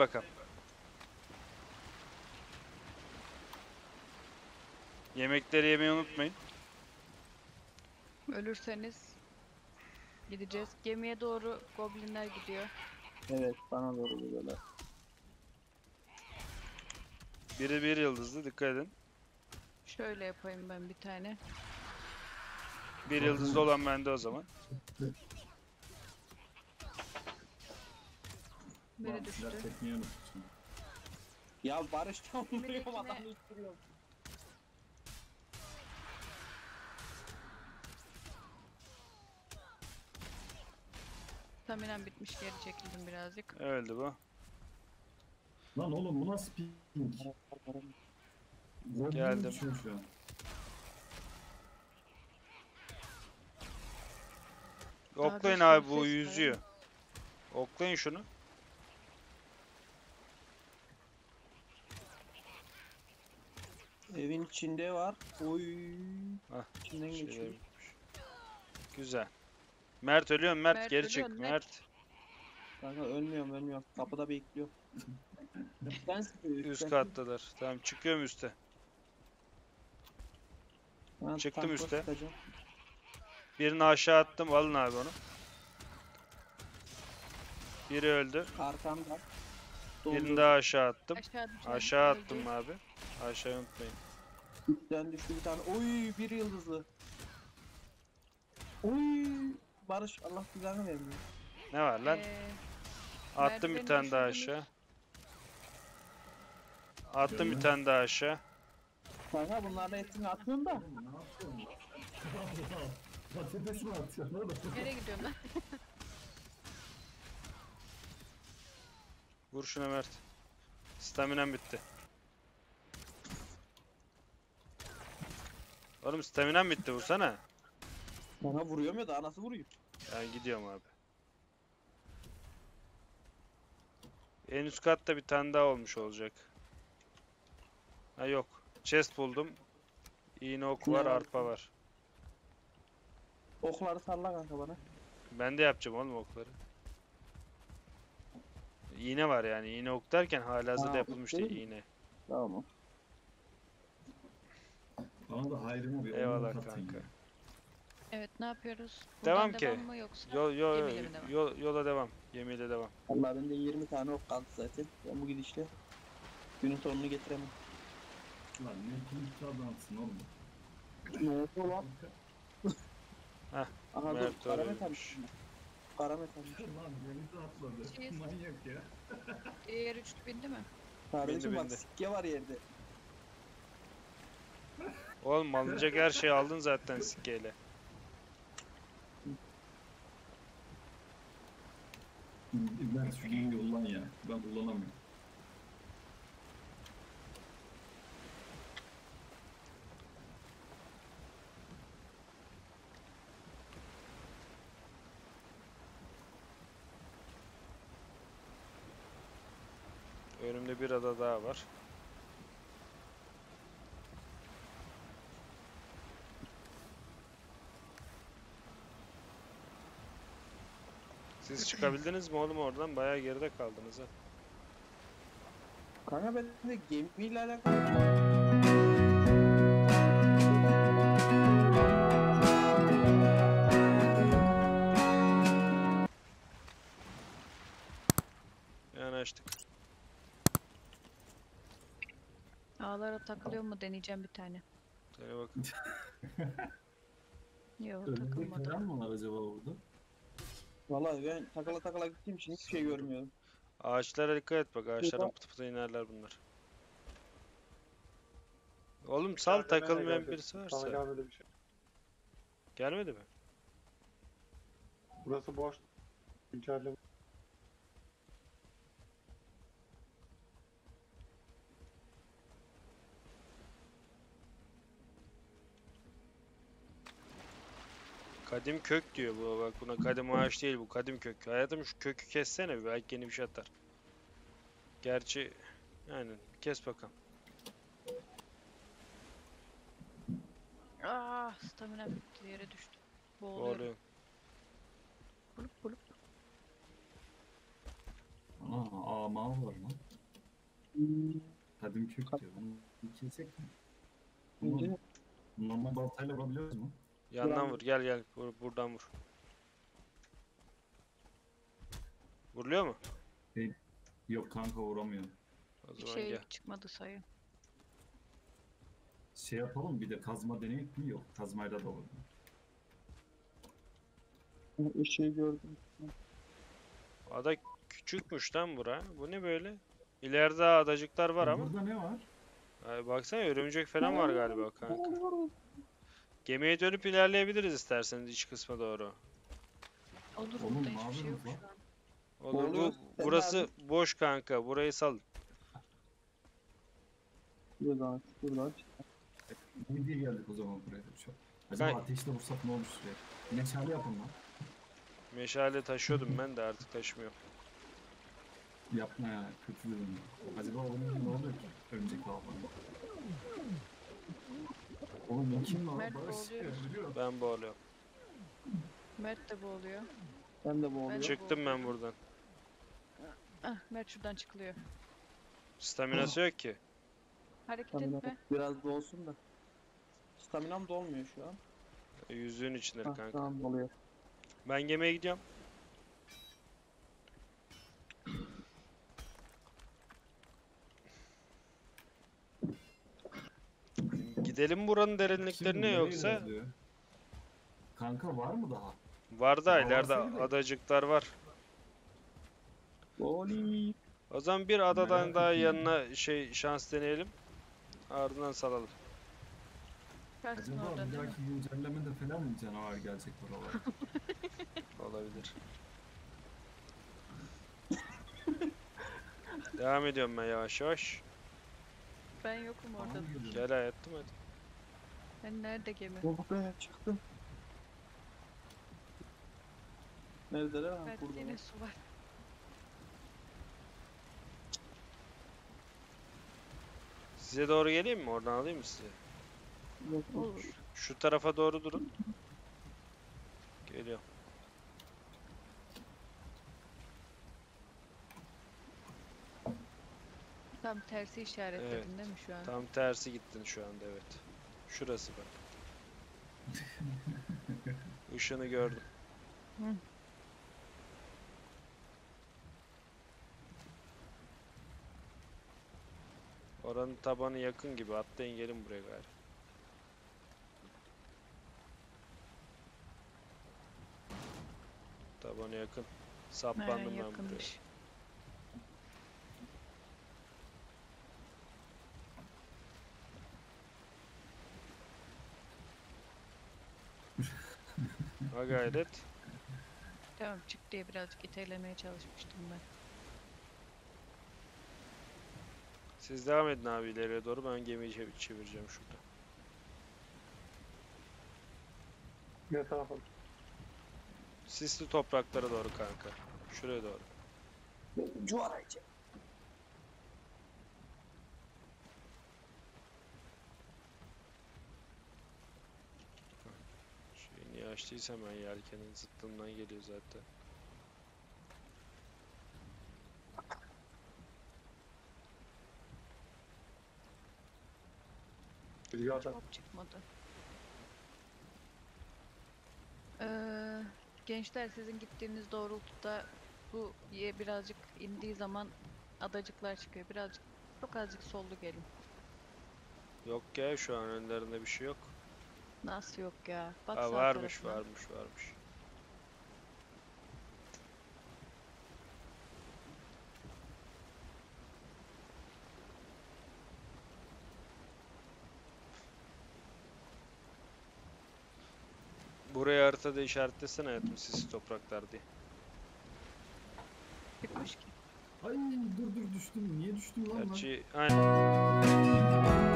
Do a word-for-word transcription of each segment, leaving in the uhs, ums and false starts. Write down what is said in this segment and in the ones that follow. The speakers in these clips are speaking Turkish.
bakalım. Yemekleri yemeyi unutmayın. Ölürseniz gideceğiz. Gemiye doğru goblinler gidiyor. Evet, bana doğru gidiyorlar. Biri bir yıldızlı, dikkat edin. Şöyle yapayım ben bir tane. Bir yıldızlı olan bende o zaman. Biri düştü. Ya Barış tam vuruyorum, adamı uçturuyorum. Staminem bitmiş, geri çekildim birazcık. Öldü bu. Lan oğlum bu nasıl pink? Geldim. Oklayın abi, bu yüzüyor. Oklayın şunu. Evin içinde var. Oy. Hah, içinden geçiyor. Güzel. Mert ölüyor, Mert, Mert geri çık. Mert. Mert. Kanka ölmüyorum, ölmüyorum. Kapıda bekliyor. Üst kattadır. Tamam, çıkıyorum üste. Ben çıktım üste. Tutacağım. Birini aşağı attım, alın abi onu. Biri öldü. Arkamda. Birini daha aşağı attım. Aşağı, aşağı attım öldü. Abi. Aşağı unutmayın. Üstten düştü bir tane. Oy, bir yıldızlı. Oy. Barış Allah güzelini vermiyor. Ne var lan? Ee, attım bir tane daha aşağı. Attım Gönlüm. bir tane daha aşağı. Kanka bunlarla etini atmıyorum da. Nereye gidiyorum lan? Vur şuna Mert. Staminem bitti. Oğlum staminem bitti, vursana. Bana vuruyorum ya da nasıl vurayım? Yani gidiyorum abi. En üst katta bir tane daha olmuş olacak. Ha yok. Chest buldum. İğne ok var, arpa var. Okları salla kanka bana. Ben de yapacağım oğlum okları. İğne var yani. İğne ok derken halihazırda yapılmış değil iğne. Tamam. Bana da hayrımı bir eyvallah kanka. Ya. Evet, ne yapıyoruz? Devam ki. Devam mı yoksa? Yol, yol, yol, devam? Yol, yola devam. Gemiyle devam. Vallahi bende yirmi tane ok kaldı zaten. Ben bu gidişle günün sonunu getiremem. Lan ne komik adamsın oğlum. Ne oldu lan? Heh. Aha dur, karamet almış. Karamet almış. Lan denize atladı. Şey, manyak ya. Eğer üçlü bindi mi? Kardeşim bak sikke var yerde. Oğlum alınacak her şeyi aldın zaten sikkeyle. Ben şu gemi yollan ya, ben kullanamıyorum. Önümde bir ada daha var. Siz çıkabildiniz mi oğlum oradan? Bayağı geride kaldınız ha. Kanka ben de gemiyle alakalı... Yani açtık. Ağlara takılıyor mu deneyeceğim bir tane. Söyle bakın. Yok takılmadı. Öyle mi var acaba orada? Vallahi ben takala takala gittiğim için hiçbir şey görmüyorum. Ağaçlara dikkat et bak, ağaçlardan pıtı pıtı inerler bunlar. Oğlum sal, takılmayan birisi varsa. Gelmedi bir şey. Gelmedi mi? Burası boş. İçeride. Kadim kök diyor bu, bak buna kadim ağaç değil bu, kadim kök. Hayatım şu kökü kessene, belki yeni bir şey atar. Gerçi yani kes bakalım. Ah, stamina bitti, yere düştü. Boğuluyorum. Boğuluyorum. Bulup bulup. Aa, ama var lan. Kadim kök diyor. Bunu kesek mi? Bunu normal baltayla vurabiliyoruz mu? Yandan vur, gel gel. Vur, buradan vur. Vuruluyor mu? Hey, yok kanka vuramıyor. Bir şey gel. Çıkmadı sayı. Şey yapalım bir de kazma deneyip mi? Yok kazmayla da olur. Bir şey gördüm. Ada küçükmüş lan bura. Bu ne böyle? İleride adacıklar var ama. Burada ne var? Ay, baksana örümcek falan var galiba kanka. Gemiye dönüp ilerleyebiliriz isterseniz iç kısma doğru. Olur olur da hiçbir şey yok şu an. Olur, bu, burası boş kanka, burayı sal. Buradan, buradan. Ne diye geldik o zaman buraya? Acaba ateşle vursak ne olur sürekli? Meşale yapın lan. Meşale taşıyordum ben de artık taşımıyorum. Yapma ya, kötü durum. Acaba onun ne oluyor ki? Örümcek var falan. Oğlum kim var? Ben boğuluyorum. Mert de boğuluyor. Ben de boğuluyor. Çıktım ben buradan. Ah, Mert şuradan çıkılıyor. Staminası yok ki. Hareket stamina etme. Biraz dolsun da. Staminam dolmuyor şu an. Yüzüğün içindir ah, kanka. Tamam doluyor. Ben gemiye gidiyorum. Gidelim buranın derinliklerine yoksa. Kanka var mı daha? Var da ileride adacıklar var. Oli. O zaman bir adadan merak daha etmiyorum. Yanına şey şans deneyelim. Ardından salalım. Kaçsın orada bir dahaki güncellemede falan mı canavar gelecek buralara? Olabilir. Devam ediyorum ben yavaş yavaş. Ben yokum orada. Tamam, gel hayatım hadi. Ben nerede gemi? Oh be çıktım. Nerede lan? Burada yine su var. Size doğru geleyim mi? Oradan alayım mı sizi? Yok, olur. Şu, şu tarafa doğru durun. Geliyorum. Tam tersi işaretledin evet. Değil mi şu an? Tam tersi gittin şu anda evet. Şurası bak. Işını gördüm. Hı. Oranın tabanı yakın gibi. Atlayın gelin buraya gari. Tabanı yakın. Saplandım ben buraya. Ha gayret. Tamam çık diye birazcık itelemeye çalışmıştım ben. Siz devam edin abi ileriye doğru. Ben gemiyi çevir çevireceğim şurada. Ne tarafa? Sisli topraklara doğru kanka. Şuraya doğru. Cuvaraycı. Şeyi niye açtıysam ben yelkenin zıttımdan geliyor zaten. Çok çıkmadı. Ee, gençler sizin gittiğiniz doğrultuda bu ye birazcık indiği zaman adacıklar çıkıyor. Birazcık çok azıcık sollu gelin. Yok ya şu an önlerinde bir şey yok. Nasıl yok ya? Bak Aa, varmış, varmış varmış varmış. Buraya haritada işaretlesene hayatım sisli topraklar diye. Çıkmış ki. Ay dur dur düştüm. Niye düştüm lan? Gerçi aynen.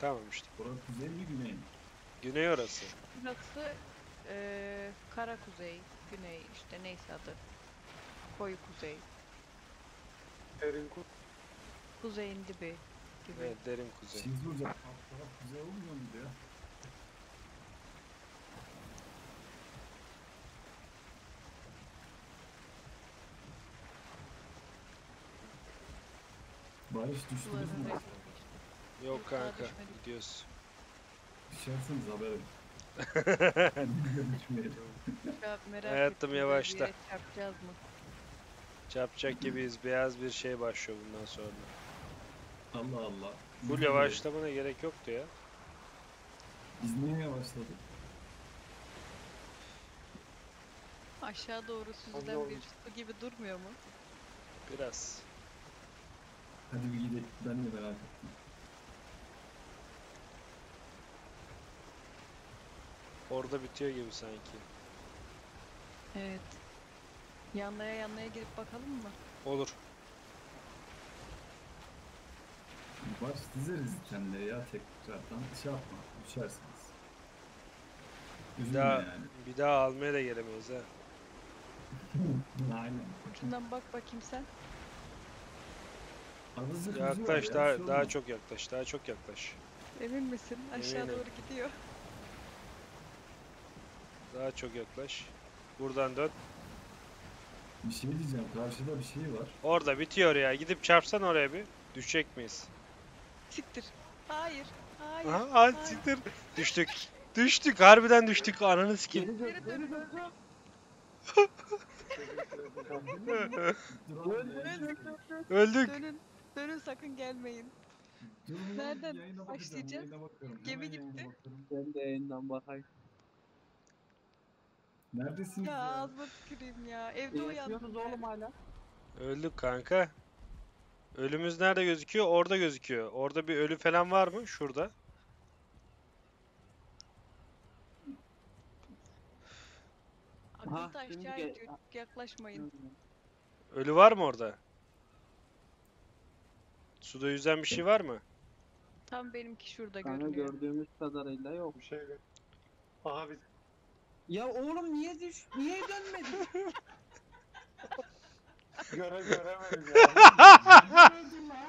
Tamam işte. Orası kuzey mi güney mi? Güney orası. Burası ee, kara kuzey, güney işte neyse adı. Koyu kuzey. Derin kuzey. Kuzeyin dibi gibi. Evet, derin kuzey. Siz burada alt taraf kuzey olmuyor mu ya? Barış düştünüz mü? Yok kanka, gidiyoruz. Düşersiniz haberim. Hayatım yavaşla. Çarpacağız mı? Çarpacak gibiyiz. Beyaz bir şey başlıyor bundan sonra. Allah Allah. Bu yavaşlamana gerek yoktu ya. Biz niye yavaşladık? Aşağı doğru süzülen bir su gibi durmuyor mu? Biraz. Hadi bir gidelim. Ben de merak ettim. Orada bitiyor gibi sanki. Evet. Yanlaya yanlaya girip bakalım mı? Olur. Baş dizeriz kendine ya tekrardan. Şey yapma, düşersiniz. Bir daha, yani. Bir daha almaya da gelemeyiz ha. Aynen. Ucundan bak bakayım sen. Yaklaş ya, daha ya, daha çok yaklaş, daha çok yaklaş. Emin misin? Aşağı Eminim. Doğru gidiyor. Daha çok yaklaş. Buradan dön. Bir şey diyeceğim, karşıda bir şey var. Orada bitiyor ya, gidip çarpsan oraya bir. Düşecek miyiz? Siktir. Hayır, hayır. Aha, hayır. Siktir. Düştük. Düştük, harbiden düştük. Ananı sikeyim. Geri dön, öldük. Öldük. Dönün, dönün sakın gelmeyin. Nereden başlayacağız? Gemi gitti. Ben de yayından bakayım. Neredesiniz ya? Ya ağzıma tüküreyim ya. Evde uyandım oğlum hala. Öldük kanka. Ölümüz nerede gözüküyor? Orada gözüküyor. Orada bir ölü falan var mı? Şurada. Akılda aşağıya yaklaşmayın. Ölü var mı orada? Suda yüzen bir şey var mı? Tam benimki şurada sana görünüyor. Gördüğümüz kadarıyla yok. Bir şey yok. Aha biz... Ya oğlum niye düş... Niye dönmedin? Göre göremedim ya. Göremedim lan.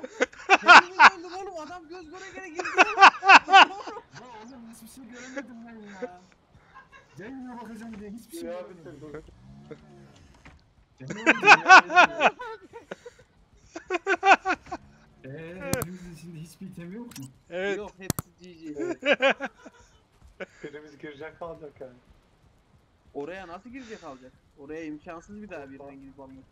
Kendimi gördüm oğlum. Adam göz göre göre girdi. Lan oğlum hiçbir şey göremedim ben ya. Cengiz'e bakacağım diye hiçbir şey göremedim. Eee hepimizin içinde hiçbir itemi yok mu? Evet. Yok hepsi G G. Evet. Birimiz girecek kalacak yani. Oraya nasıl girecek kalacak? Oraya imkansız bir daha birden girip almak.